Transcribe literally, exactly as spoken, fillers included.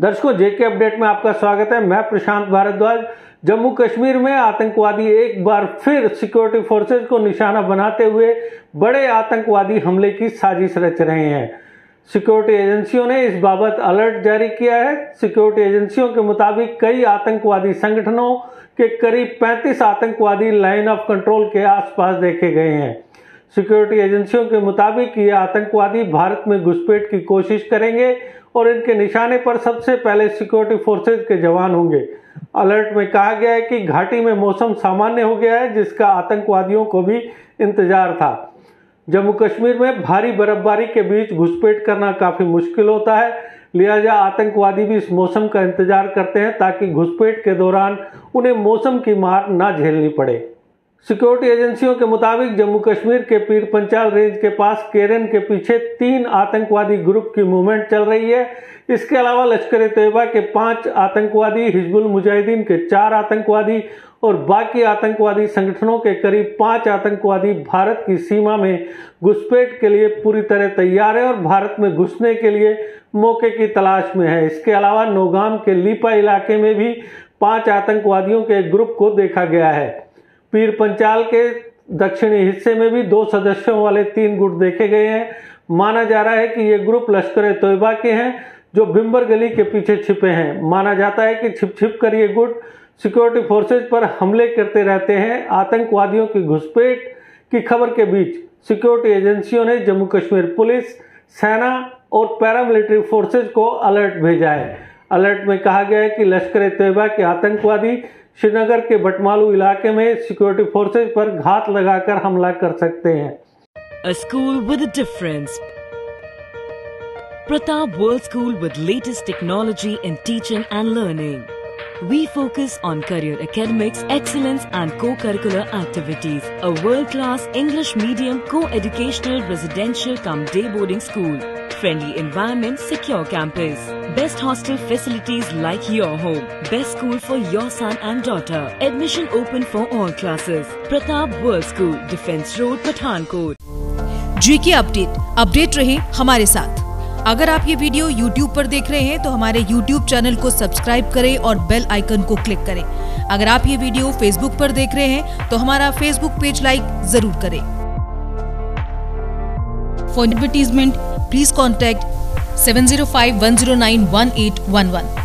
दर्शकों जेके अपडेट में आपका स्वागत है। मैं प्रशांत भारद्वाज। जम्मू कश्मीर में आतंकवादी एक बार फिर सिक्योरिटी फोर्सेज को निशाना बनाते हुए बड़े आतंकवादी हमले की साजिश रच रहे हैं। सिक्योरिटी एजेंसियों ने इस बाबत अलर्ट जारी किया है। सिक्योरिटी एजेंसियों के मुताबिक कई आतंकवादी संगठनों के करीब पैंतीस आतंकवादी लाइन ऑफ कंट्रोल के आसपास देखे गए हैं। सिक्योरिटी एजेंसियों के मुताबिक ये आतंकवादी भारत में घुसपैठ की कोशिश करेंगे और इनके निशाने पर सबसे पहले सिक्योरिटी फोर्सेज के जवान होंगे। अलर्ट में कहा गया है कि घाटी में मौसम सामान्य हो गया है, जिसका आतंकवादियों को भी इंतजार था। जम्मू कश्मीर में भारी बर्फबारी के बीच घुसपैठ करना काफ़ी मुश्किल होता है, लिहाजा आतंकवादी भी इस मौसम का इंतजार करते हैं ताकि घुसपैठ के दौरान उन्हें मौसम की मार ना झेलनी पड़े। सिक्योरिटी एजेंसियों के मुताबिक जम्मू कश्मीर के पीर पंजाल रेंज के पास केरन के पीछे तीन आतंकवादी ग्रुप की मूवमेंट चल रही है। इसके अलावा लश्कर-ए-तैयबा के पाँच आतंकवादी, हिजबुल मुजाहिदीन के चार आतंकवादी और बाकी आतंकवादी संगठनों के करीब पाँच आतंकवादी भारत की सीमा में घुसपैठ के लिए पूरी तरह तैयार है और भारत में घुसने के लिए मौके की तलाश में है। इसके अलावा नौगाम के लीपा इलाके में भी पाँच आतंकवादियों के ग्रुप को देखा गया है। पीर पंजाल के दक्षिणी हिस्से में भी दो सदस्यों वाले तीन गुट देखे गए हैं। माना जा रहा है कि ये ग्रुप लश्कर-ए-तैयबा के हैं जो बिम्बर गली के पीछे छिपे हैं। माना जाता है कि छिप छिप कर ये गुट सिक्योरिटी फोर्सेज पर हमले करते रहते हैं। आतंकवादियों की घुसपैठ की खबर के बीच सिक्योरिटी एजेंसियों ने जम्मू कश्मीर पुलिस, सेना और पैरामिलिट्री फोर्सेज को अलर्ट भेजा है। अलर्ट में कहा गया है कि लश्कर-ए-तैयबा के आतंकवादी श्रीनगर के भटमालू इलाके में सिक्योरिटी फोर्सेज पर घात लगाकर हमला कर सकते हैं। A school with a difference. Pratap World School with latest technology in teaching and learning. We focus on career academics, excellence and co-curricular activities. A world-class English medium co-educational residential cum day boarding school. Friendly environment, secure campus. Best hostel facilities like your home. Best school for your son and daughter. Admission open for all classes. Pratap World School, Defence Road, Pathankot. G K update. Update रहे हमारे साथ। अगर आप ये video YouTube पर देख रहे हैं तो हमारे YouTube चैनल को सब्सक्राइब करें और बेल आइकन को क्लिक करें। अगर आप ये वीडियो Facebook पर देख रहे हैं तो हमारा Facebook पेज लाइक जरूर करें। For advertisement, please contact seven zero five one zero nine one eight one one.